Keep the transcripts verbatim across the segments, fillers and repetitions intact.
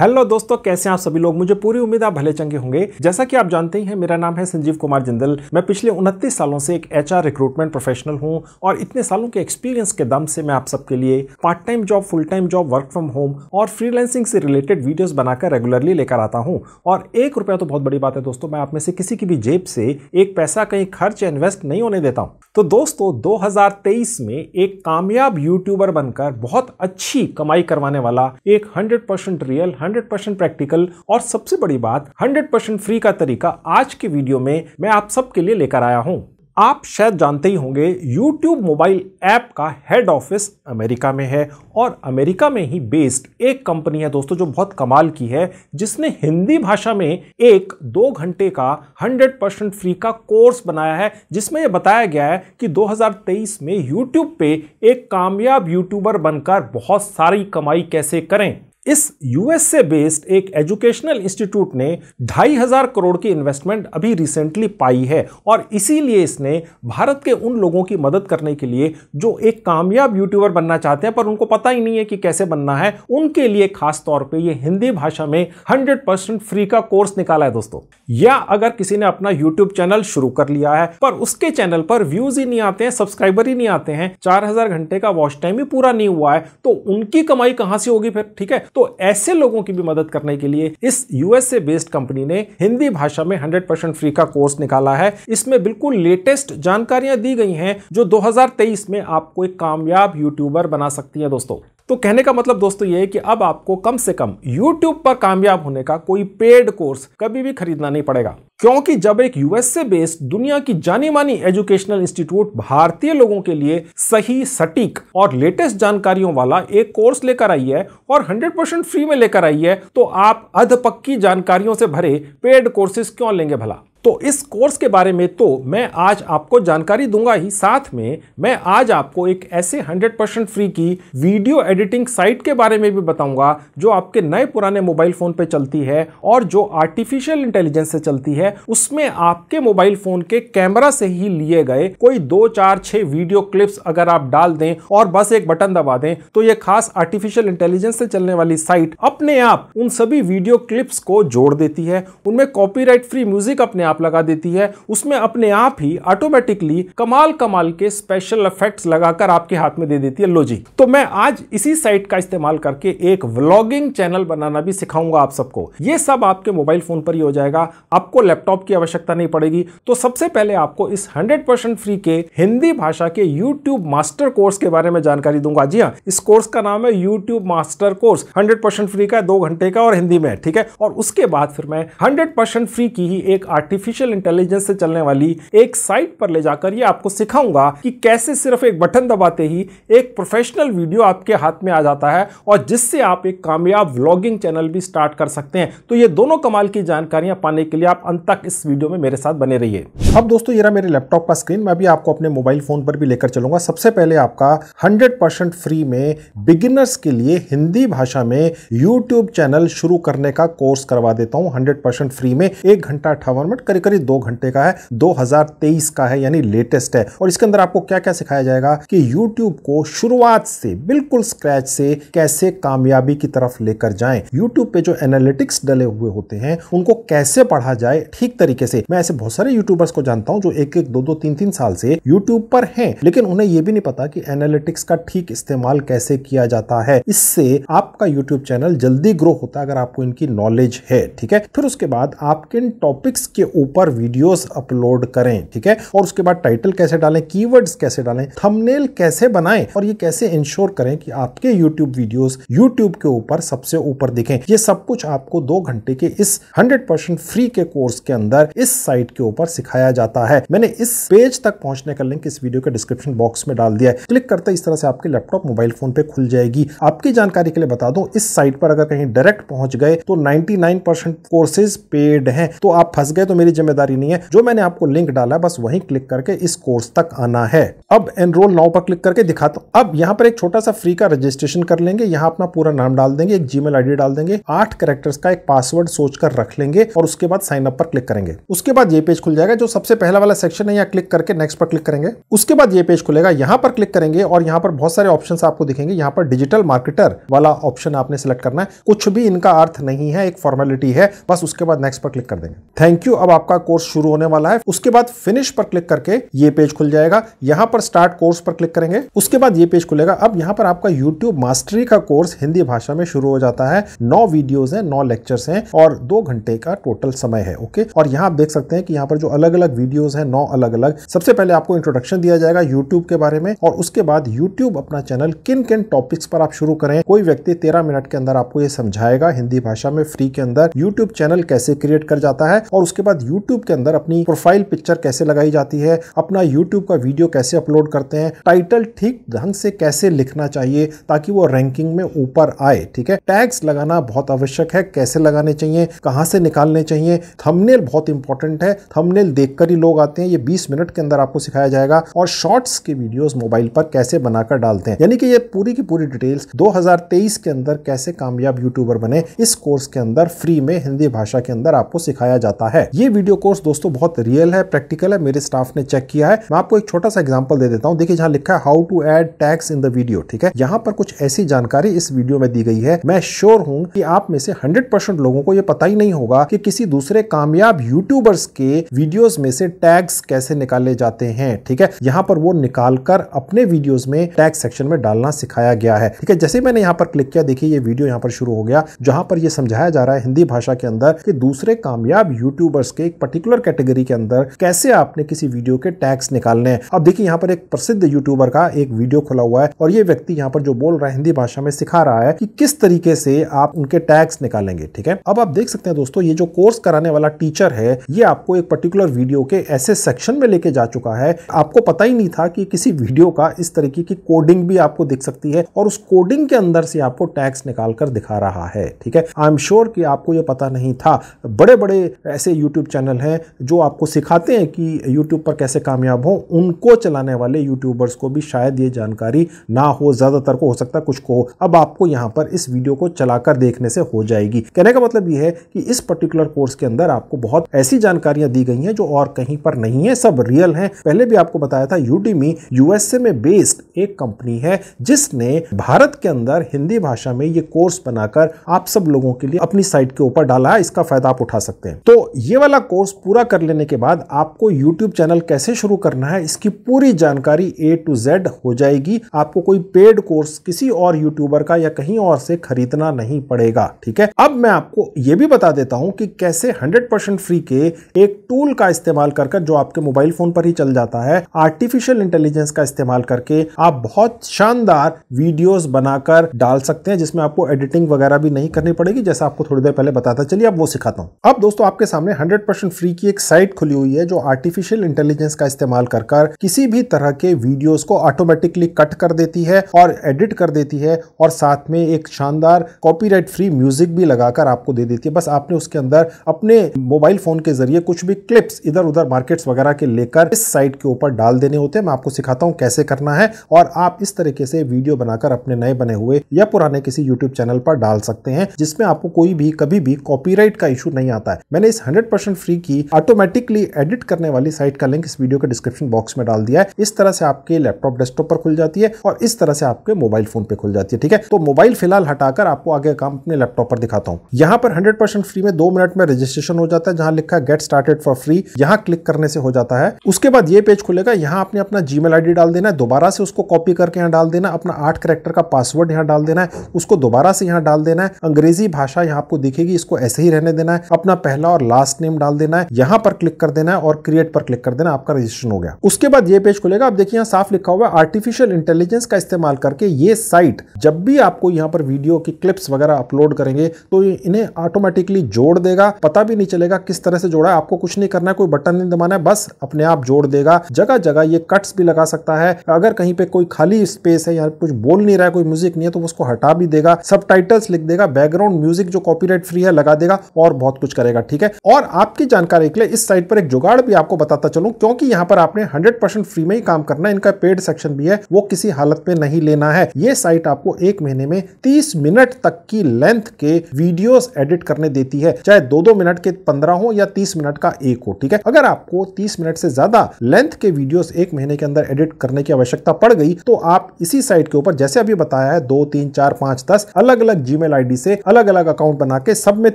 Hello दोस्तों, कैसे हैं आप सभी लोग। मुझे पूरी उम्मीद आप भले चंगे होंगे। जैसा कि आप जानते ही हैं, मेरा नाम है संजीव कुमार जिंदल। मैं पिछले उनतीस सालों से एक एचआर रिक्रूटमेंट प्रोफेशनल हूं और इतने सालों के एक्सपीरियंस के दम से मैं आप सबके लिए part time job, full time job, work from home और फ्रीलांसिंग से रिलेटेड वीडियोस बनाकर रेगुलरली लेकर आता हूँ। और एक रुपया तो बहुत बड़ी बात है दोस्तों, मैं आप में से किसी की भी जेब से एक पैसा कहीं खर्च या इन्वेस्ट नहीं होने देता हूँ। तो दोस्तों, दो हज़ार तेईस में एक कामयाब यूट्यूबर बनकर बहुत अच्छी कमाई करवाने वाला एक hundred percent real, hundred percent practical और सबसे बड़ी बात हंड्रेड परसेंट फ्री का तरीका आज की वीडियो में मैं आप सबके लिए लेकर आया हूं। आप शायद जानते ही होंगे, YouTube मोबाइल ऐप का हेड ऑफिस अमेरिका में है और अमेरिका में ही बेस्ड एक कंपनी है दोस्तों, जो बहुत कमाल की है, जिसने हिंदी भाषा में एक दो घंटे का हंड्रेड परसेंट फ्री का कोर्स बनाया है, जिसमें यह बताया गया है कि दो हज़ार तेईस में YouTube पे एक कामयाब यूट्यूबर बनकर बहुत सारी कमाई कैसे करें। इस यूएसए बेस्ड एक एजुकेशनल इंस्टीट्यूट ने ढाई हजार करोड़ की इन्वेस्टमेंट अभी रिसेंटली पाई है और इसीलिए इसने भारत के उन लोगों की मदद करने के लिए जो एक कामयाब यूट्यूबर बनना चाहते हैं पर उनको पता ही नहीं है कि कैसे बनना है, उनके लिए खास तौर पे ये हिंदी भाषा में हंड्रेड परसेंट फ्री का कोर्स निकाला है दोस्तों। या अगर किसी ने अपना यूट्यूब चैनल शुरू कर लिया है पर उसके चैनल पर व्यूज ही नहीं आते हैं, सब्सक्राइबर ही नहीं आते हैं, चार हजार घंटे का वॉच टाइम ही पूरा नहीं हुआ है, तो उनकी कमाई कहां से होगी फिर, ठीक है। तो ऐसे लोगों की भी मदद करने के लिए इस यूएसए बेस्ड कंपनी ने हिंदी भाषा में हंड्रेड परसेंट फ्री का कोर्स निकाला है। इसमें बिल्कुल लेटेस्ट जानकारियां दी गई हैं जो दो हज़ार तेईस में आपको एक कामयाब यूट्यूबर बना सकती है दोस्तों। तो कहने का मतलब दोस्तों ये है कि अब आपको कम से कम YouTube पर कामयाब होने का कोई पेड कोर्स कभी भी खरीदना नहीं पड़ेगा, क्योंकि जब एक यूएसए बेस्ड दुनिया की जानी मानी एजुकेशनल इंस्टीट्यूट भारतीय लोगों के लिए सही, सटीक और लेटेस्ट जानकारियों वाला एक कोर्स लेकर आई है और हंड्रेड परसेंट फ्री में लेकर आई है, तो आप अधपक्की जानकारियों से भरे पेड कोर्सेज क्यों लेंगे भला। तो इस कोर्स के बारे में तो मैं आज आपको जानकारी दूंगा ही, साथ में मैं आज आपको एक ऐसे हंड्रेड परसेंट फ्री की वीडियो एडिटिंग साइट के बारे में भी बताऊंगा जो आपके नए पुराने मोबाइल फ़ोन पे चलती है और जो आर्टिफिशियल इंटेलिजेंस से चलती है। उसमें आपके मोबाइल फ़ोन के कैमरा से ही लिए गए कोई दो चार छः वीडियो क्लिप्स अगर आप डाल दें और बस एक बटन दबा दें, तो ये खास आर्टिफिशियल इंटेलिजेंस से चलने वाली साइट अपने आप उन सभी वीडियो क्लिप्स को जोड़ देती है, उनमें कॉपीराइट फ्री म्यूजिक अपने लगा देती है, उसमें अपने आप ही ऑटोमेटिकली कमाल कमाल के स्पेशल इफेक्ट्स लगाकर आपके हाथ में दे देती है। लो जी, तो मैं आज इसी साइट का इस्तेमाल करके एक व्लॉगिंग चैनल बनाना भी सिखाऊंगा आप सबको। ये सब आपके मोबाइल फोन पर ही हो जाएगा, आपको लैपटॉप की आवश्यकता नहीं पड़ेगी। तो सबसे पहले आपको इस हंड्रेड परसेंट फ्री के हिंदी भाषा के यूट्यूब मास्टर कोर्स के बारे में जानकारी दूंगा। जी हाँ, इस कोर्स का नाम है YouTube master course, hundred percent free का, दो घंटे का और हिंदी में, ठीक है। और उसके बाद फिर मैं हंड्रेड परसेंट फ्री की ही एक आर्टिफिशियल आर्टिफिशियल इंटेलिजेंस से चलने वाली एक साइट पर ले जाकर ये आपको सिखाऊंगा कि कैसे सिर्फ एक बटन दबाते ही एक प्रोफेशनल वीडियो आपके हाथ में आ जाता है और जिससे आप एक कामयाब व्लॉगिंग चैनल भी स्टार्ट कर सकते हैं। तो ये दोनों कमाल की जानकारियां पाने के लिए आप अंत तक इस वीडियो में मेरे साथ बने रहिए। अब दोस्तों, ये रहा मेरे लैपटॉप का स्क्रीन, मैं भी आपको अपने मोबाइल फोन पर भी लेकर चलूंगा। सबसे पहले आपका हंड्रेड परसेंट फ्री में बिगिनर्स के लिए हिंदी भाषा में यूट्यूब चैनल शुरू करने का कोर्स करवा देता हूँ हंड्रेड परसेंट फ्री में। एक घंटा अट्ठावन मिनट करीब करीब दो घंटे का है, दो हज़ार तेईस का है, यानी लेटेस्ट है। और इसके अंदर आपको क्या क्या सिखाया जाएगा कि YouTube को शुरुआत से बिल्कुल स्क्रैच से कैसे कामयाबी की तरफ लेकर जाएं, YouTube पे जो एनालिटिक्स डले हुए होते हैं उनको कैसे पढ़ा जाए ठीक तरीके से। मैं ऐसे बहुत सारे यूट्यूबर्स को जानता हूं जो एक एक दो दो तीन तीन साल से यूट्यूब पर हैं, लेकिन उन्हें यह भी नहीं पता कि एनालिटिक्स का ठीक इस्तेमाल कैसे किया जाता है। इससे आपका यूट्यूब चैनल जल्दी ग्रो होता है अगर आपको इनकी नॉलेज है, ठीक है। फिर उसके बाद आप किन टॉपिक्स के ऊपर वीडियोस अपलोड करें, ठीक है। और उसके बाद टाइटल कैसे डालें, कीवर्ड्स कैसे डालें, थंबनेल कैसे बनाएं और ये कैसे इंश्योर करें कि आपके यूट्यूब वीडियोस यूट्यूब के ऊपर सबसे ऊपर दिखें। ये सब कुछ आपको दो घंटे के इस हंड्रेड परसेंट फ्री के कोर्स के अंदर इस साइट के ऊपर सिखाया जाता है। मैंने इस पेज तक पहुंचने का लिंक इस वीडियो के डिस्क्रिप्शन बॉक्स में डाल दिया है, क्लिक करते इस तरह से आपके लैपटॉप मोबाइल फोन पे खुल जाएगी। आपकी जानकारी के लिए बता दूं, इस साइट पर अगर कहीं डायरेक्ट पहुंच गए तो ninety nine percent courses paid है, तो आप फंस गए तो मेरी जिम्मेदारी नहीं है। जो मैंने आपको लिंक डाला बस वहीं क्लिक करके इस कोर्स तक आना है। अब एनरोल नाउ पर क्लिक करके दिखाता हूं। अब यहाँ पर एक छोटा सा फ्री का रजिस्ट्रेशन कर लेंगे, यहाँ अपना पूरा नाम डाल देंगे, एक जीमेल आईडी डाल देंगे, आठ कैरेक्टर्स का एक पासवर्ड सोचकर रख लेंगे और उसके बाद साइन अप पर क्लिक करेंगे। उसके बाद ये पेज खुल जाएगा, जो सबसे पहला वाला सेक्शन है यहाँ क्लिक करके नेक्स्ट पर क्लिक करेंगे। उसके बाद ये पेज खुलेगा, यहाँ पर क्लिक करेंगे और यहाँ पर बहुत सारे ऑप्शंस आपको दिखेंगे। यहाँ पर डिजिटल मार्केटर वाला ऑप्शन आपने सिलेक्ट करना है, कुछ भी इनका अर्थ नहीं है, एक फॉर्मेलिटी है बस। उसके बाद नेक्स्ट पर क्लिक कर देंगे, थैंक यू। अब आपका कोर्स शुरू होने वाला है। उसके बाद फिनिश पर क्लिक करके ये पेज खुल जाएगा, यहाँ पर स्टार्ट कोर्स पर क्लिक करेंगे। उसके बाद ये पेज खुलेगा। अब यहाँ पर आपका यूट्यूब मास्टरी का कोर्स हिंदी भाषा में शुरू हो जाता है। नौ वीडियोज है, नौ लेक्चर्स हैं और दो घंटे का टोटल समय है। ओके, और यहाँ आप देख सकते हैं कि यहाँ पर जो अलग अलग वीडियोज है नौ अलग अलग, सबसे पहले आपको इंट्रोडक्शन दिया जाएगा यूट्यूब के बारे में और उसके बाद यूट्यूब अपना चैनल किन किन टॉपिक्स पर आप शुरू करें, कोई व्यक्ति तेरह मिनट के अंदर आपको ये समझाएगा हिंदी भाषा में फ्री के अंदर यूट्यूब चैनल कैसे क्रिएट कर जाता है और उसके बाद यूट्यूब के अंदर अपनी प्रोफाइल पिक्चर कैसे लगाई जाती है, अपना यूट्यूब का वीडियो कैसे अपलोड करते हैं, टाइटल ठीक ढंग से कैसे लिखना चाहिए ताकि वो रैंकिंग में ऊपर आए, ठीक है, टैग्स लगाना बहुत आवश्यक है, कैसे लगाने चाहिए, कहाँ से निकालने चाहिए, थंबनेल बहुत इंपॉर्टेंट है, थंबनेल देखकर ही लोग आते हैं, ये बीस मिनट के अंदर आपको सिखाया जाएगा और शॉर्ट्स के वीडियोस मोबाइल पर कैसे बनाकर डालते हैं। यानी कि ये पूरी की पूरी डिटेल्स दो हज़ार तेईस के अंदर कैसे कामयाब यूट्यूबर बने, इस कोर्स के अंदर फ्री में हिंदी भाषा के अंदर आपको सिखाया जाता है। ये वीडियो कोर्स दोस्तों बहुत रियल है, प्रैक्टिकल है, मेरे स्टाफ ने चेक किया है। मैं आपको एक छोटा सा एग्जांपल दे देता हूं। देखिए जहां लिखा है how to add tags in the video, ठीक है, यहाँ पर कुछ ऐसी जानकारी इस वीडियो में दी गई है। मैं श्योर हूँ कि आप में से हंड्रेड परसेंट लोगों को यह पता ही नहीं होगा कि किसी दूसरे कामयाब यूट्यूबर्स के वीडियोज में से टैग्स कैसे निकाले जाते हैं, ठीक है। यहाँ पर वो निकालकर अपने वीडियोस में टैग सेक्शन में डालना सिखाया गया है, ठीक है। जैसे मैंने यहाँ पर क्लिक किया, देखिए ये वीडियो यहाँ पर शुरू हो गया, जहाँ पर ये समझाया जा रहा है हिंदी भाषा के अंदर कि दूसरे कामयाब यूट्यूबर्स के एक पर्टिकुलर कैटेगरी के अंदर कैसे आपने किसी वीडियो के टैग्स निकालने हैं। अब देखिए यहाँ पर एक प्रसिद्ध यूट्यूबर का एक वीडियो खुला हुआ है और ये व्यक्ति यहाँ पर जो बोल रहा है हिंदी भाषा में सिखा रहा है कि किस तरीके से आप उनके टैग्स निकालेंगे, ठीक है। अब आप देख सकते हैं दोस्तों, ये जो कोर्स कराने वाला टीचर है ये आपको एक पर्टिकुलर वीडियो के ऐसे सेक्शन में लेके जा चुका है। आपको पता ही नहीं था कि किसी वीडियो का इस तरीके की कोडिंग भी आपको दिख सकती है और उस कोडिंग के अंदर से आपको टैग्स निकालकर दिखा रहा है, ठीक है। आई एम श्योर कि आपको ये पता नहीं था। बड़े बड़े ऐसे यूट्यूब चैनल हैं जो आपको सिखाते हैं कि यूट्यूब पर कैसे कामयाब हो, उनको चलाने वाले यूट्यूबर्स को भी शायद ये जानकारी ना हो, ज्यादातर को हो सकता है कुछ को। अब आपको यहाँ पर इस वीडियो को चलाकर देखने से हो जाएगी। कहने का मतलब ये है कि इस पर्टिकुलर कोर्स के अंदर आपको बहुत ऐसी जानकारियां दी गई हैं जो और कहीं पर नहीं है, सब रियल हैं। पहले भी आपको बताया था यूडीमी यूएसए में बेस्ड एक कंपनी है जिसने भारत के अंदर हिंदी भाषा में ये कोर्स बनाकर आप सब लोगों के लिए अपनी साइट के ऊपर डाला है, इसका फायदा आप उठा सकते हैं। तो ये वाला कोर्स पूरा कर लेने के बाद आपको यूट्यूब चैनल कैसे शुरू करना है इसकी पूरी जानकारी ए टू जेड हो जाएगी। आपको कोई पेड कोर्स किसी और यूट्यूबर का या कहीं और से खरीदना नहीं पड़ेगा, ठीक है। अब मैं आपको यह भी बता देता हूं कि कैसे हंड्रेड परसेंट फ्री के एक टूल का इस्तेमाल करके, जो आपके मोबाइल फोन पर ही चल जाता है, आर्टिफिशियल इंटेलिजेंस का इस्तेमाल करके आप बहुत शानदार वीडियोस बनाकर डाल सकते हैं जिसमें आपको एडिटिंग वगैरह भी नहीं करनी पड़ेगी, जैसा आपको थोड़ी देर पहले बताता। चलिए अब वो सिखाता हूँ। अब दोस्तों आपके सामने हंड्रेड परसेंट फ्री की एक साइट खुली हुई है जो आर्टिफिशियल इंटेलिजेंस का इस्तेमाल करके किसी भी तरह के वीडियोज को ऑटोमेटिकली कट कर देती है और एडिट कर देती है और साथ में एक शानदार कॉपीराइट फ्री म्यूजिक भी लगाकर आपको दे देती है। बस आपने उसके अंदर अपने मोबाइल फोन के जरिए कुछ भी क्लिप्स इधर उधर मार्केट्स वगैरह के लेकर इस साइट के ऊपर डाल देने होते हैं। मैं आपको सिखाता हूं कैसे करना है और आप इस तरीके से वीडियो बनाकर अपने नए बने हुए या पुराने किसी यूट्यूब चैनल पर डाल सकते हैं जिसमें आपको कोई भी कभी भी कॉपीराइट का इशू नहीं आता है। मैंने इस हंड्रेड परसेंट फ्री की ऑटोमेटिकली एडिट करने वाली साइट का लिंक इस वीडियो के डिस्क्रिप्शन बॉक्स में डाल दिया है। इस तरह से आपके लैपटॉप डेस्कटॉप पर खुल जाती है और इस तरह से आपके मोबाइल फोन पर खुल जाती है, ठीक है। तो मोबाइल फिलहाल हटाकर आपको आगे काम अपने लैपटॉप पर दिखाता हूँ। यहाँ पर हंड्रेड परसेंट फ्री में दो मिनट में रजिस्ट्रेशन हो जाता है, जहां लिखा गेट स्टार्टेड फॉर फ्री, यहाँ क्लिक करने से हो जाता है। उसके बाद ये पेज खुलेगा, यहाँ आपने अपना जीमेल आईडी डाल देना है, दोबारा से उसको कॉपी करके यहाँ डाल देना, अपना आठ कैरेक्टर का पासवर्ड यहाँ डाल देना है, उसको दोबारा से यहाँ डाल देना है, अंग्रेजी भाषा यहाँ आपको दिखेगी, इसको ऐसे ही रहने देना है, अपना पहला और लास्ट नेम डाल देना है, यहाँ पर क्लिक कर देना है और क्रिएट पर क्लिक कर देना, आपका रजिस्ट्रेशन हो गया। उसके बाद ये पेज खुलेगा, आप देखिए यहाँ साफ लिखा हुआ है आर्टिफिशियल इंटेलिजेंस का इस्तेमाल करके ये साइट जब भी आपको यहाँ पर वीडियो की क्लिप्स वगैरह अपलोड करेंगे तो इन्हें ऑटोमेटिकली जोड़ देगा, पता भी नहीं चलेगा किस तरह से जोड़ा है, आपको कुछ नहीं करना है, कोई बटन नहीं दबाना है, बस अपने आप जोड़ देगा। जगह जगह ये कट्स भी लगा सकता है, अगर कहीं पे कोई खाली स्पेस है या कुछ बोल नहीं रहा है, कोई म्यूजिक नहीं है, तो उसको हटा भी देगा, सबटाइटल्स लिख देगा, बैकग्राउंड म्यूजिक जो कॉपीराइट फ्री है लगा देगा और बहुत कुछ करेगा, ठीक है। और आप आपकी जानकारी के लिए इस साइट पर एक जुगाड़ भी आपको बताता चलूं, क्योंकि यहाँ पर आपने हंड्रेड परसेंट फ्री में ही काम करना है। इनका पेड सेक्शन भी है, वो किसी हालत में नहीं लेना है। ये साइट आपको एक महीने में तीस मिनट तक की लेंथ के वीडियोस एडिट करने देती है, चाहे दो दो मिनट के पंद्रह हो या तीस मिनट का एक हो। ठीक है, अगर आपको तीस मिनट से ज्यादा लेंथ के वीडियोस एक महीने के अंदर एडिट करने की आवश्यकता पड़ गई तो आप इसी साइट के ऊपर जैसे अभी बताया है दो तीन चार पांच दस अलग अलग जीमेल आईडी से अलग अलग अकाउंट बना के सब में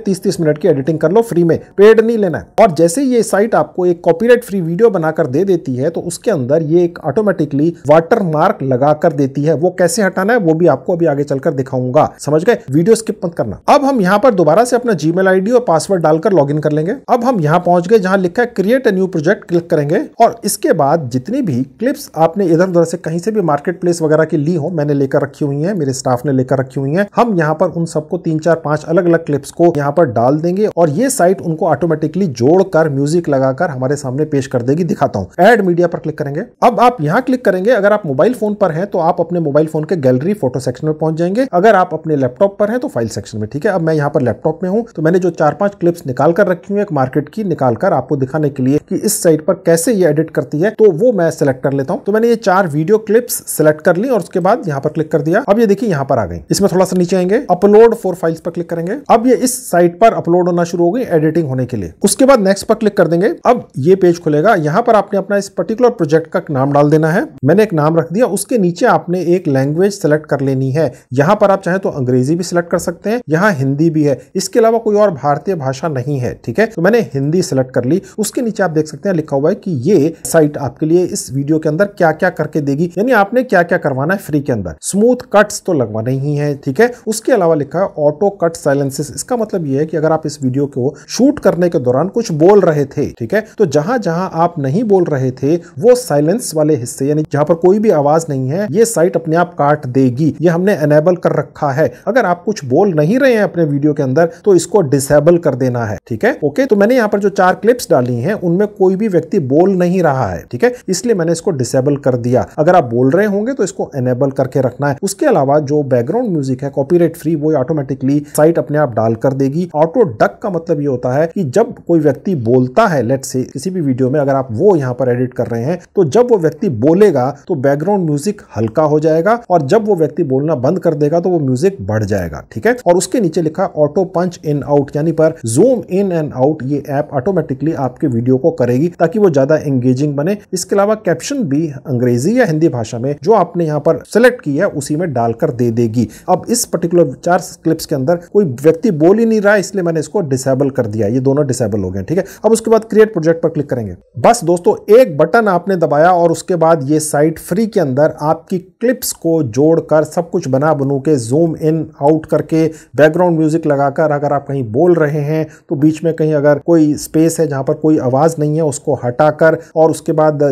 तीस तीस मिनट की एडिटिंग कर लो, फ्री में, पेड नहीं लेना है। और जैसे ये साइट आपको एक कॉपीराइट फ्री वीडियो बनाकर दे देती है तो उसके अंदर ये एक ऑटोमेटिकली वाटरमार्क लगा कर देती है। वो कैसे हटाना है वो भी आपको अभी आगे चलकर दिखाऊंगा, समझ गए, वीडियो स्किप मत करना। अब हम यहाँ पर दोबारा से अपना जीमेल आईडी और पासवर्ड डालकर लॉगिन कर लेंगे। अब हम यहाँ पहुंच गए जहां लिखा है create a new project, click करेंगे और इसके बाद जितनी भी क्लिप्स आपने इधर उधर से कहीं से भी मार्केट प्लेस वगैरह की ली हो, मैंने लेकर रखी हुई है, मेरे स्टाफ ने लेकर रखी हुई है, हम यहाँ पर उन सबको तीन चार पांच अलग अलग क्लिप्स को यहाँ पर डाल देंगे और ये साइट उनको ऑटोमेटिकली जोड़कर म्यूजिक लगाकर हमारे सामने पेश कर देगी। दिखाता हूँ, ऐड मीडिया पर क्लिक करेंगे। अब आप यहाँ क्लिक करेंगे, अगर आप मोबाइल फोन पर हैं तो आप अपने मोबाइल फोन के गैलरी फोटो सेक्शन में पहुंच जाएंगे, अगर आप अपने लैपटॉप पर हैं तो फाइल सेक्शन में। ठीक है, अब मैं यहाँ पर लैपटॉप में हूँ तो मैंने जो चार पांच क्लिप्स निकाल कर रखी हूँ एक मार्केट की, निकाल कर आपको दिखाने के लिए कि इस साइट पर कैसे ये एडिट करती है, तो वो मैं सिलेक्ट कर लेता हूँ। तो मैंने ये चार वीडियो क्लिप्स सिलेक्ट कर ली और उसके बाद यहाँ पर क्लिक कर दिया। अब ये देखिए यहाँ पर आ गई। इसमें थोड़ा सा नीचे आएंगे, अपलोड फोर फाइल्स पर क्लिक करेंगे। अब ये इस साइट पर अपलोड होना शुरू हो गई एडिटिंग होने के लिए। उसके बाद नेक्स्ट पर क्लिक कर देंगे। अब ये पेज खुलेगा, यहाँ पर आपने अपना इस पर्टिकुलर प्रोजेक्ट का नाम डाल देना है। मैंने एक नाम रख दिया, उसके नीचे आपने एक लैंग्वेज सेलेक्ट कर लेनी है। यहाँ पर आप चाहे तो अंग्रेजी भी सिलेक्ट कर सकते हैं, यहाँ हिंदी भी है, इसके अलावा कोई और भारतीय भाषा नहीं है। ठीक है, तो मैंने हिंदी सिलेक्ट कर ली। उसके नीचे आप देख सकते हैं लिखा हुआ है कि ये साइट आपके लिए इस वीडियो के अंदर क्या क्या करके देगी, यानी आपने क्या क्या करवाना है फ्री के अंदर। स्मूथ कट्स तो लगवाना ही है, ठीक है। उसके अलावा लिखा है ऑटो कट साइलेंसेस, इसका मतलब यह है कि अगर आप इस वीडियो को शूट करने के दौरान कुछ बोल रहे थे, ठीक है, तो जहां जहां आप नहीं बोल रहे थे वो साइलेंस वाले हिस्से, यानी जहां पर कोई भी आवाज नहीं है, ये साइट अपने आप काट देगी। ये हमने एनेबल कर रखा है, अगर आप कुछ बोल नहीं रहे हैं अपने वीडियो के अंदर तो इसको डिसेबल कर देना है। ठीक है, ओके, तो मैंने यहाँ पर जो चार क्लिप्स डाली हैं उनमें कोई भी व्यक्ति बोल नहीं रहा है, ठीक है, इसलिए मैंने इसको डिसेबल कर दिया। अगर आप बोल रहे होंगे तो इसको एनेबल करके रखना है। उसके अलावा जो बैकग्राउंड म्यूजिक है कॉपीराइट फ्री, वो ऑटोमेटिकली साइट अपने आप डाल कर देगी। ऑटो डक का मतलब ये होता है कि जब कोई व्यक्ति बोलता है, लेट्स से किसी भी वीडियो में अगर आप वो यहाँ पर एडिट कर रहे हैं, तो जब वो व्यक्ति बोलेगा तो बैकग्राउंड म्यूजिक हल्का हो जाएगा और जब वो व्यक्ति बोलना बंद कर देगा तो वो म्यूजिक बढ़ जाएगा। ठीक है, और उसके नीचे लिखा ऑटो पंच इन आउट, यानी पर जूम इन एंड आउट ये ऐप ऑटोमेटिकली आपके वीडियो को करेगी ताकि वो ज्यादा एंगेजिंग बने। इसके अलावा कैप्शन भी अंग्रेजी या हिंदी भाषा में जो आपने यहाँ पर सिलेक्ट की है उसी में डालकर दे देगी। अब इस पर्टिकुलर चार क्लिप्स के अंदर कोई व्यक्ति बोल ही नहीं रहा है, इसलिए मैंने इसको डिसेबल कर दिया, ये दोनों डिसेबल हो गए। ठीक है, अब उसके बाद क्रिएट प्रोजेक्ट पर क्लिक करेंगे। बस दोस्तों, एक बटन आपने दबाया और उसके बाद ये साइट फ्री के अंदर आपकी क्लिप्स को जोड़कर सब कुछ बना बनू के जूम इन आउट करके बैकग्राउंड म्यूजिक लगाकर, अगर आप कहीं बोल रहे हैं तो बीच में कहीं अगर कोई स्पेस है जहां पर कोई आवाज नहीं है उसको हटाकर, और उसके बाद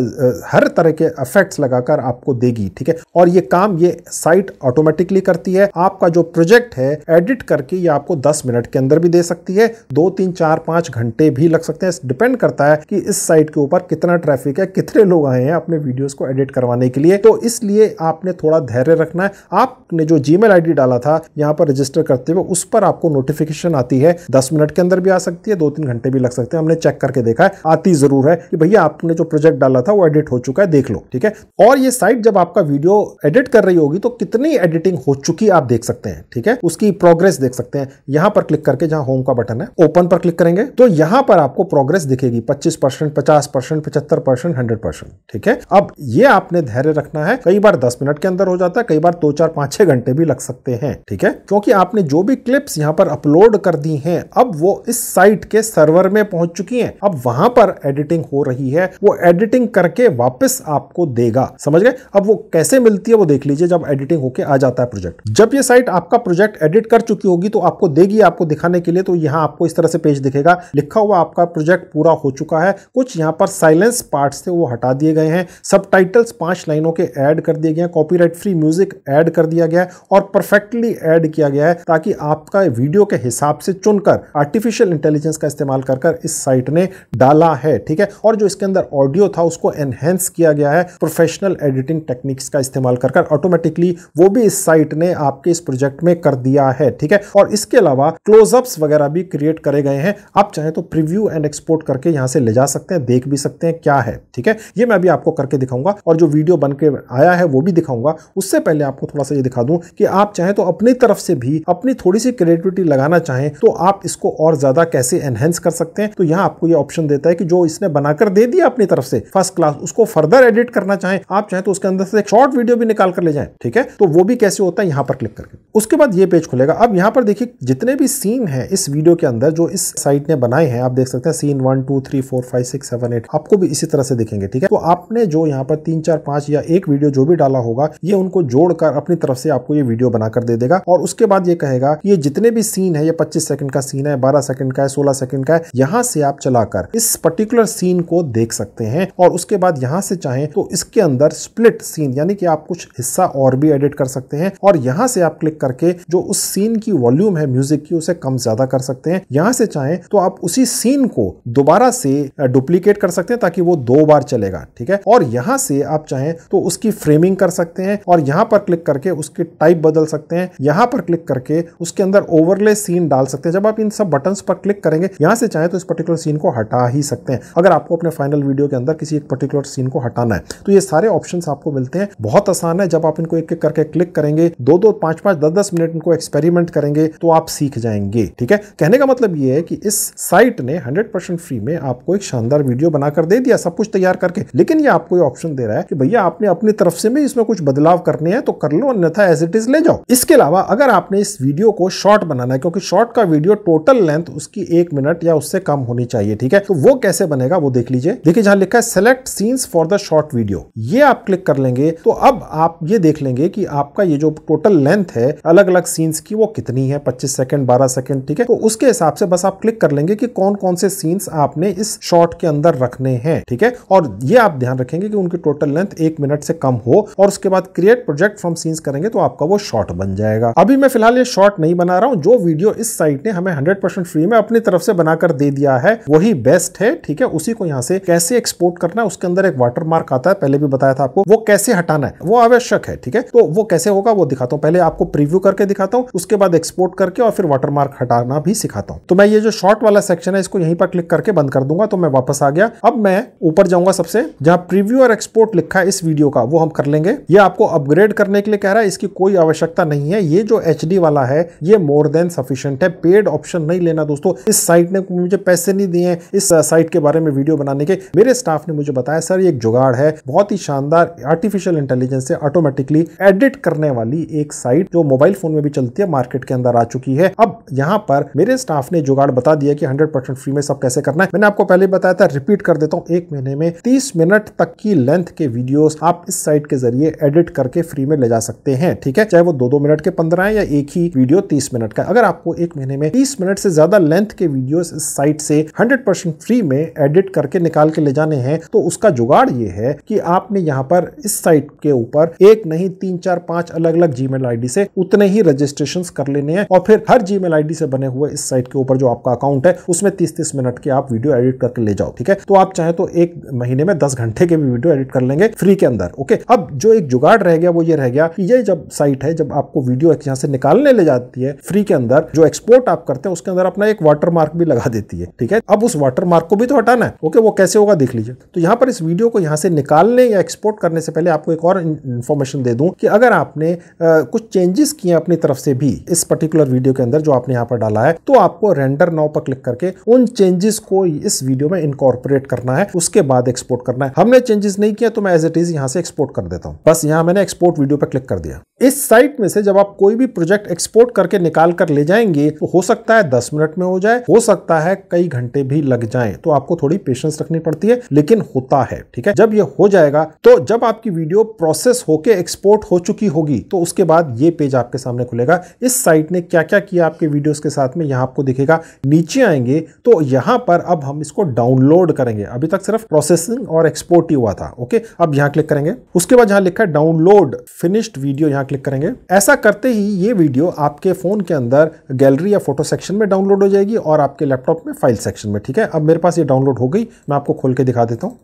हर तरह के इफेक्ट्स लगाकर आपको देगी। ठीक है, और ये काम ये साइट ऑटोमेटिकली करती है। आपका जो प्रोजेक्ट है एडिट करके ये आपको दस मिनट के अंदर भी दे सकती है, दो तीन चार पांच घंटे भी लग सकते हैं, डिपेंड करता है कि इस साइट के ऊपर कितना ट्रैफिक है, कितने लोग आए हैं अपने वीडियोस को एडिट करवाने के लिए। तो इसलिए आपने थोड़ा धैर्य रखना है। आपने जो जीमेल आईडी डाला था यहाँ पर रजिस्टर करते हुए, उस पर आपको नोटिफिकेशन आती है, दस मिनट के अंदर भी आ सकती है, दो तीन घंटे भी लग सकते हैं, हमने चेक करके देखा है, आती जरूर है कि भैया आपने जो प्रोजेक्ट डाला था वो एडिट हो चुका है, देख लो। ठीक है, और ये साइट जब आपका वीडियो एडिट कर रही होगी तो कितनी एडिटिंग हो चुकी आप देख सकते हैं। ठीक है, उसकी प्रोग्रेस देख सकते हैं। यहां पर क्लिक करके जहां होम का बटन है ओपन पर क्लिक करेंगे तो यहां पर आपको प्रोग्रेस दिखेगी, पच्चीस परसेंट, पचास परसेंट, पचहत्तर परसेंट, हंड्रेड परसेंट। ठीक है, अब ये आपने धैर्य रखना है। कई बार दस मिनट के अंदर हो जाता है, कई बार दो चार पांच छह घंटे भी लग सकते हैं। ठीक है, क्योंकि आपने जो भी क्लिप्स यहां पर अपलोड कर दी हैं अब वो इस साइट के सर्वर में पहुंच चुकी हैं, अब वहां पर एडिटिंग हो रही है, वो एडिटिंग करके वापस आपको देगा, समझ गए। अब वो कैसे मिलती है वो देख लीजिए जब एडिटिंग होके आ जाता है प्रोजेक्ट। जब ये साइट आपका प्रोजेक्ट एडिट कर चुकी होगी तो आपको देगी आपको दिखाने के लिए। तो यहाँ आपको इस तरह से पेज दिखेगा, लिखा हुआ आपका प्रोजेक्ट पूरा हो चुका है। कुछ यहाँ पर साइलेंस पार्ट्स थे वो हटा दिए गए हैं, सबटाइटल्स पांच लाइनों के ऐड कर दिए गए हैं, कॉपीराइट फ्री म्यूजिक ऐड कर दिया गया है और परफेक्टली ऐड किया गया है ताकि आपका वीडियो के हिसाब से चुनकर आर्टिफिशियल इंटेलिजेंस का इस्तेमाल कर कर इस साइट ने डाला है। ठीक है, और जो इसके अंदर ऑडियो था उसको एनहेंस किया गया है प्रोफेशनल एडिटिंग टेक्निक्स का इस्तेमाल कर कर, ऑटोमेटिकली वो भी इस साइट ने आपके इस प्रोजेक्ट में कर दिया है। ठीक है, और इसके अलावा क्लोजअप्स वगैरह भी क्रिएट करे गए हैं। आप चाहे तो प्रीव्यू एंड एक्सपोर्ट करके यहाँ से ले जा सकते हैं, देख भी सकते हैं क्या है। ठीक है, ये मैं अभी आपको करके दिखाऊंगा और जो वीडियो बन के आया है वो भी दिखाऊंगा। उससे पहले आपको थोड़ा सा ये दिखा दूं कि आप चाहें तो अपनी तरफ से भी अपनी थोड़ी सी क्रिएटिविटी लगाना चाहें तो आप इसको और ज्यादा कैसे एनहेंस कर सकते हैं। तो यहाँ आपको ये ऑप्शन देता है कि जो इसने बनाकर दे दिया अपनी तरफ से फर्स्ट क्लास, उसको फर्दर एडिट करना चाहें आप चाहें तो उसके अंदर से एक शॉर्ट वीडियो भी निकाल कर ले जाएं। ठीक है, तो वो भी कैसे होता है यहाँ पर क्लिक करके। उसके बाद ये पेज खुलेगा। अब यहाँ पर देखिए जितने भी सीन है इस वीडियो के अंदर जो इस साइट ने बनाए हैं, आप देख सकते हैं scene one two three four five six seven eight आपको भी इसी तरह से दिखेंगे। ठीक है, तो आपने जो यहाँ पर तीन चार पांच या एक वीडियो जो भी डाला होगा ये उनको जोड़कर अपनी तरफ से आपको ये वीडियो बनाकर दे देगा। और उसके बाद ये कहेगा कि ये जितने भी सीन है, ये पच्चीस सेकंड का सीन है, बारह सेकंड का है, सोलह सेकंड का है, यहाँ से आप चलाकर इस पर्टिकुलर सीन को देख सकते हैं। और उसके बाद यहाँ से चाहें तो इसके अंदर स्प्लिट सीन यानी कि आप कुछ हिस्सा और भी एडिट कर सकते हैं। और यहाँ से आप क्लिक करके जो उस सीन की वॉल्यूम है म्यूजिक की उसे कम ज्यादा कर सकते हैं। यहाँ से चाहें तो आप उसी सीन को दोबारा से डुप्लीकेट कर सकते हैं ताकि वो दो बार चलेगा। ठीक है, और यहाँ से आप चाहें तो उसकी फ्रेमिंग कर सकते हैं और यहाँ पर क्लिक करके उसके टाइप बदल सकते हैं। यहाँ पर क्लिक करके उसके अंदर ओवरले सीन डाल सकते हैं। जब आप इन सब बटन्स पर क्लिक करेंगे यहाँ से चाहें तो इस पर्टिकुलर सीन को हटा ही सकते हैं अगर आपको अपने फाइनल वीडियो के अंदर किसी एक पर्टिकुलर सीन को हटाना है। तो ये सारे ऑप्शंस आपको मिलते हैं, बहुत आसान है। जब आप इनको एक एक करके क्लिक करेंगे, दो दो पांच पांच दस दस मिनट इनको एक्सपेरिमेंट करेंगे तो आप सीख जाएंगे। ठीक है, कहने का मतलब ये है कि इस साइट ने हंड्रेड परसेंट फ्री में आपको एक शानदार वीडियो बनाकर दे दिया सब कुछ तैयार करके, लेकिन ये आपको ये ऑप्शन दे रहा है कि भैया आपने अपनी तरफ से भी इसमें कुछ बदलाव करने हैं तो कर लो, अन्यथा एज इट इज ले जाओ। इसके अलावा अगर आपने इस वीडियो को शॉर्ट बनाना है, क्योंकि शॉर्ट का वीडियो टोटल लेंथ उसकी एक मिनट या उससे कम होनी चाहिए। ठीक है, तो वो कैसे बनेगा वो देख लीजिए। देखिए जहां लिखा है select scenes for the short video, ये आप क्लिक कर लेंगे तो अब आप ये देख लेंगे कि आपका ये जो टोटल लेंथ है अलग अलग सीन्स की वो कितनी है, पच्चीस सेकंड, बारह सेकंड। ठीक है, तो उसके हिसाब से बस आप क्लिक कर लेंगे कि कौन कौन से सीन्स आपने इस शॉर्ट के अंदर रखने हैं। ठीक है, और ये आप ध्यान रखेंगे कि उनकी टोटल लेंथ एक मिनट से कम हो और उसके बाद क्रिएट प्रोजेक्ट फ्रॉम सीन्स करेंगे तो आपका वो शॉर्ट बन जाएगा। अभी मैं फिलहाल ये शॉर्ट नहीं बना रहा हूँ, जो वीडियो इस साइट ने हमें हंड्रेड परसेंट फ्री में अपनी तरफ से बनाकर दे दिया है वही बेस्ट है। ठीक है, उसी को यहाँ से कैसे एक्सपोर्ट करना है, उसके अंदर एक वाटरमार्क आता है, पहले भी बताया था आपको, वो कैसे हटाना है वो आवश्यक है। ठीक है, तो वो कैसे होगा वो दिखाता हूँ, पहले आपको प्रीव्यू करके दिखाता हूँ, उसके बाद एक्सपोर्ट करके और फिर वाटरमार्क हटाना भी सिखाता हूँ। तो मैं ये जो शॉर्ट वाला सेक्शन है इसको यहीं पर क्लिक करके बंद कर दूंगा। तो मैं वापस आ गया। अब मैं ऊपर जाऊंगा सबसे, जहां प्रीव्यू और एक्सपोर्ट लिखा है इस वीडियो का वो हम कर लेंगे। ये आपको अपग्रेड करने के लिए कह रहा है, इसकी कोई आवश्यकता नहीं है। ये जो एच डी वाला है ये मोर देन सफिशिएंट है, पेड ऑप्शन नहीं लेना दोस्तों। इस साइट ने मुझे पैसे नहीं दिए हैं इस साइट के बारे में वीडियो बनाने के, मेरे स्टाफ ने मुझे बताया सर ये एक जुगाड़ है, बहुत ही शानदार आर्टिफिशियल इंटेलिजेंस से ऑटोमेटिकली एडिट करने वाली एक साइट जो मोबाइल फोन में भी चलती है मार्केट के अंदर आ चुकी है। अब यहाँ पर मेरे स्टाफ ने जुगाड़ बता दिया कि हंड्रेड परसेंट फ्री में सब कैसे करना है। मैंने आपको पहले बताया था, रिपीट कर देता हूँ, एक महीने में तीस मिनट तक की लेंथ के वीडियोस आप इस साइट के जरिए एडिट करके फ्री में ले जा सकते हैं। ठीक है, चाहे वो दो दो मिनट के पंद्रह या एक ही वीडियो तीस मिनट का। अगर आपको एक महीने में तीस मिनट से ज्यादा लेंथ के वीडियोस इस साइट से हंड्रेड परसेंट फ्री में एडिट करके निकाल के ले जाने हैं तो उसका जुगाड़ ये है कि आपने यहाँ पर इस साइट के ऊपर एक नहीं तीन चार पांच अलग अलग जीमेल आईडी से उतने ही रजिस्ट्रेशन कर लेने हैं और फिर हर जीमेल आईडी से बने हुए इस साइट के ऊपर जो आपका अकाउंट है उसमें तीस तीस मिनट के आप वीडियो एडिट करके ले जाओ। ठीक है, तो आप चाहे तो एक महीने में दस घंटे के भी वीडियो एडिट कर लेंगे फ्री के अंदर। ओके, अब जो एक जुगाड़ रह गया वो ये रह गया कि ये जब साइट है जब आपको वीडियो यहाँ से निकालने ले जाती है फ्री के अंदर, जो एक्सपोर्ट आप करते हैं उसके अंदर अपना एक वाटरमार्क भी लगा देती है। ठीक है, अब उस वाटरमार्क को भी तो हटाना है। ओके, वो कैसे होगा देख लीजिए। तो यहाँ पर इस वीडियो को यहाँ से निकालने या एक्सपोर्ट करने से पहले आपको एक और इन्फॉर्मेशन दे दूं कि अगर आपने आ, कुछ चेंजेस किए अपनी तरफ से भी इस पर्टिकुलर वीडियो के अंदर जो आपने यहाँ पर डाला है तो आपको रेंडर नाउ पर क्लिक करके उन चेंजेस को इस वीडियो में इनकॉर्पोरेट करना है, उसके बाद एक्सपोर्ट करना है। हमने चेंजेस नहीं किया तो मैं एज इट इज यहां से एक्सपोर्ट कर देता हूं। बस यहां मैंने एक्सपोर्ट वीडियो पर क्लिक कर दिया। इस साइट में से जब आप कोई भी प्रोजेक्ट एक्सपोर्ट करके निकाल कर ले जाएंगे तो हो सकता है दस मिनट में हो जाए, हो सकता है कई घंटे भी लग जाएं, तो आपको थोड़ी पेशेंस रखनी पड़ती है, लेकिन होता है। ठीक है, जब ये हो जाएगा तो जब आपकी वीडियो प्रोसेस होके एक्सपोर्ट हो चुकी होगी तो उसके बाद ये पेज आपके सामने खुलेगा। इस साइट ने क्या क्या किया आपके वीडियो के साथ में यहाँ आपको दिखेगा। नीचे आएंगे तो यहाँ पर अब हम इसको डाउनलोड करेंगे। अभी तक सिर्फ प्रोसेसिंग और एक्सपोर्ट ही हुआ था। ओके, अब यहाँ क्लिक करेंगे, उसके बाद यहाँ लिखा है डाउनलोड फिनिश्ड वीडियो, यहाँ क्लिक करेंगे। ऐसा करते ही ये वीडियो आपके फोन के अंदर गैलरी या फोटो सेक्शन में डाउनलोड हो जाएगी और आपके लैपटॉप में फाइल सेक्शन में। ठीक है, अब मेरे पास ये डाउनलोड हो गई, मैं आपको खोल के दिखा देता हूँ।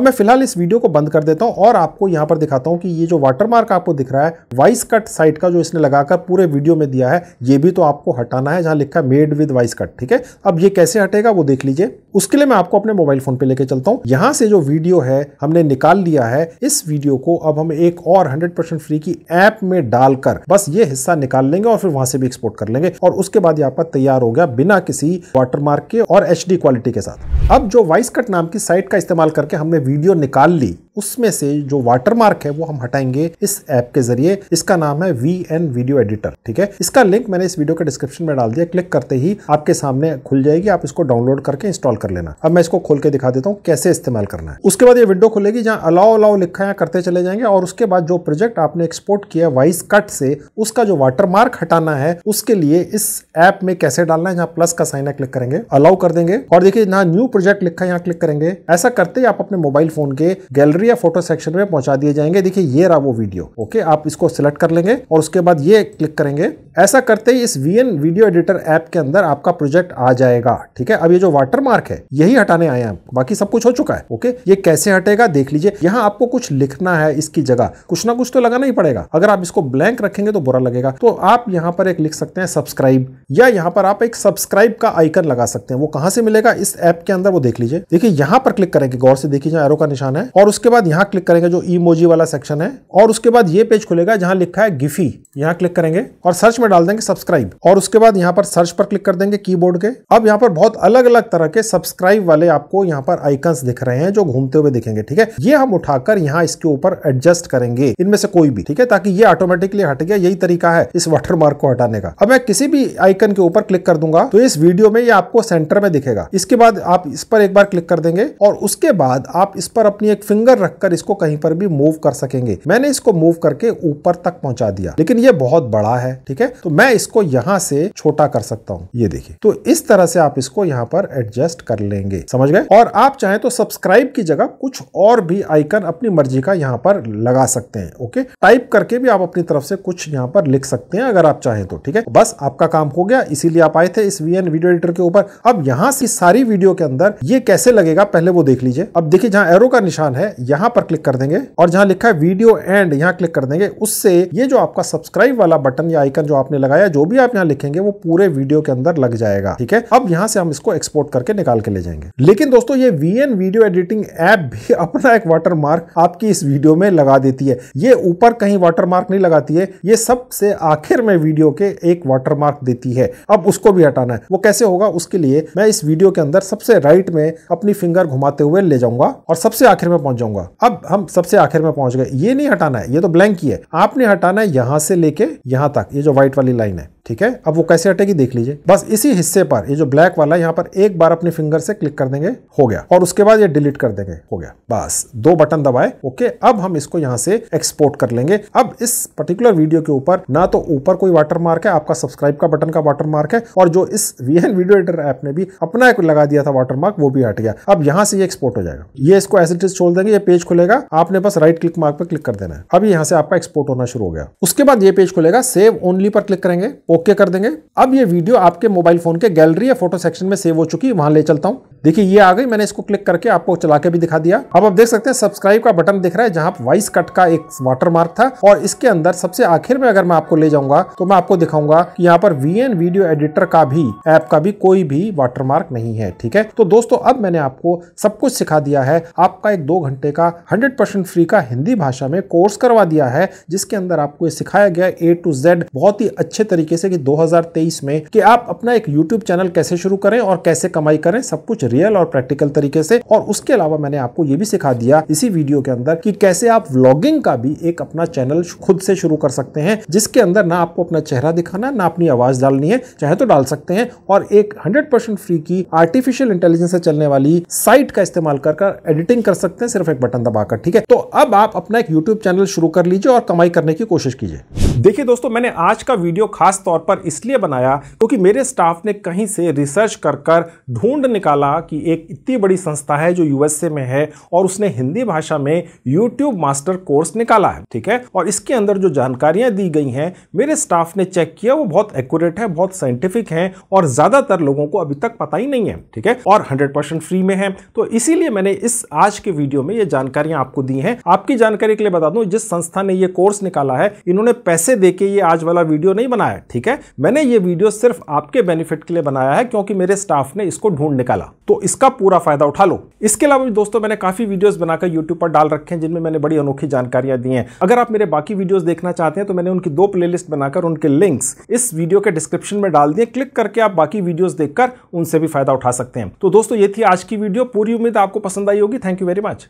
अब मैं फिलहाल इस वीडियो को बंद कर देता हूँ और आपको यहाँ पर दिखाता हूँ कि ये जो वाटरमार्क आपको दिख रहा है WiseCut साइट का, जो इसने लगाकर पूरे वीडियो में दिया है, ये भी तो आपको हटाना है, जहाँ लिखा है मेड विद WiseCut। ठीक है, अब ये कैसे हटेगा वो देख लीजिए। उसके लिए मैं आपको अपने मोबाइल फोन पे लेके चलता हूँ। यहाँ से जो वीडियो है हमने निकाल लिया है, इस वीडियो को अब हम एक और हंड्रेड परसेंट फ्री की ऐप में डालकर बस ये हिस्सा निकाल लेंगे और फिर वहां से भी एक्सपोर्ट कर लेंगे, और उसके बाद ये आपका तैयार हो गया बिना किसी वाटरमार्क के और एचडी क्वालिटी के साथ। अब जो WiseCut नाम की साइट का इस्तेमाल करके हमने वीडियो निकाल ली, उसमें से जो वाटरमार्क है वो हम हटाएंगे इस ऐप के जरिए। इसका नाम है वीएन वीडियो एडिटर। ठीक है, इसका लिंक मैंने इस वीडियो के डिस्क्रिप्शन में डाल दिया, क्लिक करते ही आपके सामने खुल जाएगी, आप इसको डाउनलोड करके इंस्टॉल कर लेना। अब मैं इसको खोल के दिखा देता हूँ कैसे इस्तेमाल करना है। उसके बाद ये विंडो खुलेगी जहाँ अलाउ अलाउ लिखा है, करते चले जाएंगे, और उसके बाद जो प्रोजेक्ट आपने एक्सपोर्ट किया WiseCut से, उसका जो वाटरमार्क हटाना है उसके लिए इस ऐप में कैसे डालना है, जहाँ प्लस का साइन है क्लिक करेंगे, अलाउ कर देंगे, और देखिए यहाँ न्यू प्रोजेक्ट लिखा है, यहाँ क्लिक करेंगे। ऐसा करते ही आप अपने मोबाइल फोन के गैलरी या फोटो सेक्शन में पहुंचा दिए जाएंगे। देखिए ये रहा वो वीडियो। ओके, आप इसको सिलेक्ट कर लेंगे और उसके बाद ये क्लिक करेंगे। ऐसा करते ही इस वीएन वीडियो एडिटर ऐप के अंदर आपका प्रोजेक्ट आ जाएगा। ठीक है, अब ये जो वाटरमार्क है यही हटाने आए हैं, बाकी सब कुछ हो चुका है। ओके, ये कैसे हटेगा देख लीजिए। यहाँ आपको कुछ लिखना है, इसकी जगह कुछ ना कुछ तो लगाना ही पड़ेगा। अगर आप इसको ब्लैंक रखेंगे तो बुरा लगेगा, तो आप यहाँ पर एक लिख सकते हैं सब्सक्राइब, या यहाँ पर आप एक सब्सक्राइब का आइकन लगा सकते हैं। वो कहाँ से मिलेगा इस ऐप के अंदर वो देख लीजिए। देखिए यहाँ पर क्लिक करेंगे, गौर से देखिए एरो का निशान है, और उसके बाद यहाँ क्लिक करेंगे जो इमोजी वाला सेक्शन है, और उसके बाद ये पेज खुलेगा जहाँ लिखा है गिफी। यहाँ क्लिक करेंगे और सर्च में डाल देंगे सब्सक्राइब, और उसके बाद यहाँ पर सर्च पर क्लिक कर देंगे कीबोर्ड के। अब यहाँ पर बहुत अलग अलग तरह के सब्सक्राइब वाले आपको यहाँ पर आइकन्स दिख रहे हैं जो घूमते हुए दिखेंगे। ठीक है, ये हम उठाकर यहाँ इसके ऊपर एडजस्ट करेंगे, इनमें से कोई भी। ठीक है, ताकि ये ऑटोमेटिकली हट गया। यही तरीका है इस वाटरमार्क को हटाने का। अब मैं किसी भी आइकन के ऊपर क्लिक कर दूंगा तो इस वीडियो में ये आपको सेंटर में दिखेगा। इसके बाद आप इस पर एक बार क्लिक कर देंगे, और उसके बाद आप इस पर अपनी एक फिंगर रखकर इसको कहीं पर भी मूव कर सकेंगे। मैंने इसको मूव करके ऊपर तक पहुंचा दिया, लेकिन ये बहुत बड़ा है। ठीक है, तो मैं इसको यहाँ से छोटा कर सकता हूँ, ये देखिए। तो इस तरह से आप इसको यहाँ पर एडजस्ट कर लेंगे, समझ गए। और आप चाहें तो सब्सक्राइब की जगह कुछ और भी आइकन अपनी मर्जी का यहाँ पर लगा सकते हैं। ओके, टाइप करके भी आप अपनी तरफ से कुछ यहाँ पर लिख सकते हैं अगर आप चाहें तो। ठीक है, बस आपका काम हो गया, इसीलिए आप आए थे इस वीएन वीडियो एडिटर के ऊपर। अब यहाँ से सारी वीडियो के अंदर ये कैसे लगेगा पहले वो देख लीजिए। अब देखिए जहाँ एरो का निशान है यहाँ पर क्लिक कर देंगे, और जहाँ लिखा है वीडियो एंड यहाँ क्लिक कर देंगे। उससे ये जो आपका सब्सक्राइब वाला बटन या आइकन जो आपने लगाया, जो भी आप यहाँ लिखेंगे वो पूरे वीडियो के अंदर लग जाएगा। ठीक है, अब यहाँ से हम इसको एक्सपोर्ट करके निकाल के ले जाएंगे। लेकिन दोस्तों ये वीएन वीडियो एडिटिंग ऐप भी अपना एक वाटरमार्क आपकी इस वीडियो में लगा देती है। ये ऊपर कहीं वाटरमार्क नहीं लगाती है, ये सबसे आखिर में वीडियो के एक वाटरमार्क देती है। अब उसको भी हटाना है, वो कैसे होगा उसके लिए मैं इस वीडियो के अंदर सबसे राइट में अपनी फिंगर घुमाते हुए ले जाऊंगा और सबसे आखिर में पहुंच जाऊंगा। अब हम सबसे आखिर में पहुंच गए, ये नहीं हटाना है, ये तो ब्लैंक ही है। आपने हटाना है यहां से लेके यहां तक, ये जो व्हाइट वाली लाइन है। ठीक है, अब वो कैसे हटेगी देख लीजिए। बस इसी हिस्से पर ये जो ब्लैक वाला है यहाँ पर एक बार अपनी फिंगर से क्लिक कर देंगे, हो गया। और उसके बाद ये डिलीट कर देंगे, हो गया। बस दो बटन दबाए। ओके, अब हम इसको यहाँ से एक्सपोर्ट कर लेंगे। अब इस पर्टिकुलर वीडियो के ऊपर ना तो ऊपर कोई वाटरमार्क है, आपका सब्सक्राइब का बटन का वाटरमार्क है, और जो इस वीएन वीडियो एडिटर ऐप ने भी अपना एक लगा दिया था वाटरमार्क, वो भी हट गया। अब यहाँ से ये एक्सपोर्ट हो जाएगा। ये इसको ऐसे छोड़ देंगे, ये पेज खुलेगा, आपने बस राइट क्लिक मार्क पर क्लिक कर देना है। अब यहाँ से आपका एक्सपोर्ट होना शुरू हो गया। उसके बाद ये पेज खुलेगा, सेव ओनली पर क्लिक करेंगे, ओके कर देंगे। अब ये वीडियो आपके मोबाइल फोन के गैलरी या फोटो सेक्शन में सेव हो चुकी, वहां ले चलता हूँ। देखिए ये आ गई, मैंने इसको क्लिक करके आपको चला के भी दिखा दिया। अब आप देख सकते हैं सब्सक्राइब का बटन दिख रहा है जहां WiseCut का एक वाटरमार्क था, और इसके अंदर सबसे आखिर में अगर मैं आपको ले जाऊंगा तो मैं आपको दिखाऊंगा कि यहाँ पर वीएन वीडियो एडिटर का भी ऐप का भी कोई भी वाटरमार्क नहीं है। ठीक है, तो दोस्तों अब मैंने आपको सब कुछ सिखा दिया है। आपका एक दो घंटे का हंड्रेड परसेंट फ्री का हिंदी भाषा में कोर्स करवा दिया है, जिसके अंदर आपको सिखाया गया ए टू जेड बहुत ही अच्छे तरीके से कि दो हज़ार तेईस में कि आप अपना एक YouTube चैनल कैसे शुरू करें और कैसे कमाई करें, सब कुछ रियल और प्रैक्टिकल तरीके से। और उसके अलावा मैंने आपको ये भी सिखा दिया इसी वीडियो के अंदर कि कैसे आप व्लॉगिंग का भी एक अपना चैनल खुद से शुरू कर सकते हैं, जिसके अंदर ना आपको अपना चेहरा दिखाना ना अपनी आवाज डालनी है, चाहे तो डाल सकते हैं, और एक हंड्रेड परसेंट फ्री की आर्टिफिशियल इंटेलिजेंस से चलने वाली साइट का इस्तेमाल कर एडिटिंग कर सकते हैं सिर्फ एक बटन दबाकर। ठीक है, तो अब आप अपना एक यूट्यूब चैनल शुरू कर लीजिए और कमाई करने की कोशिश कीजिए। देखिए दोस्तों, मैंने आज का वीडियो खास तौर पर इसलिए बनाया क्योंकि मेरे स्टाफ ने कहीं से रिसर्च कर कर ढूंढ निकाला कि एक इतनी बड़ी संस्था है जो यूएसए में है और उसने हिंदी भाषा में यूट्यूब मास्टर कोर्स निकाला है, ठीक है। और इसके अंदर जो जानकारियां दी गई हैं मेरे स्टाफ ने चेक किया, वो बहुत एक्यूरेट है, बहुत साइंटिफिक है और ज्यादातर लोगों को अभी तक पता ही नहीं है, ठीक है, और हंड्रेड परसेंट फ्री में है। तो इसीलिए मैंने इस आज के वीडियो में ये जानकारियां आपको दी हैं। आपकी जानकारी के लिए बता दूं, जिस संस्था ने ये कोर्स निकाला है इन्होंने पैसे देके ये आज वाला वीडियो नहीं बनाया, ठीक है। मैंने ये वीडियो सिर्फ आपके बेनिफिट के लिए बनाया है क्योंकि मेरे स्टाफ ने इसको ढूंढ निकाला, तो इसका पूरा फायदा उठा लो। इसके अलावा भी दोस्तों मैंने काफी वीडियोस बनाकर यूट्यूब पर डाल रखे हैं जिनमें मैंने बड़ी अनोखी जानकारियां दी हैं। अगर आप मेरे बाकी वीडियोस देखना चाहते हैं तो मैंने उनकी दो प्लेलिस्ट बनाकर उनके लिंक्स इस वीडियो के डिस्क्रिप्शन में डाल दिए, क्लिक करके आप बाकी वीडियोस देखकर उनसे भी फायदा उठा सकते हैं। तो दोस्तों ये थी आज की वीडियो, पूरी उम्मीद आपको पसंद आई होगी। Thank you very much.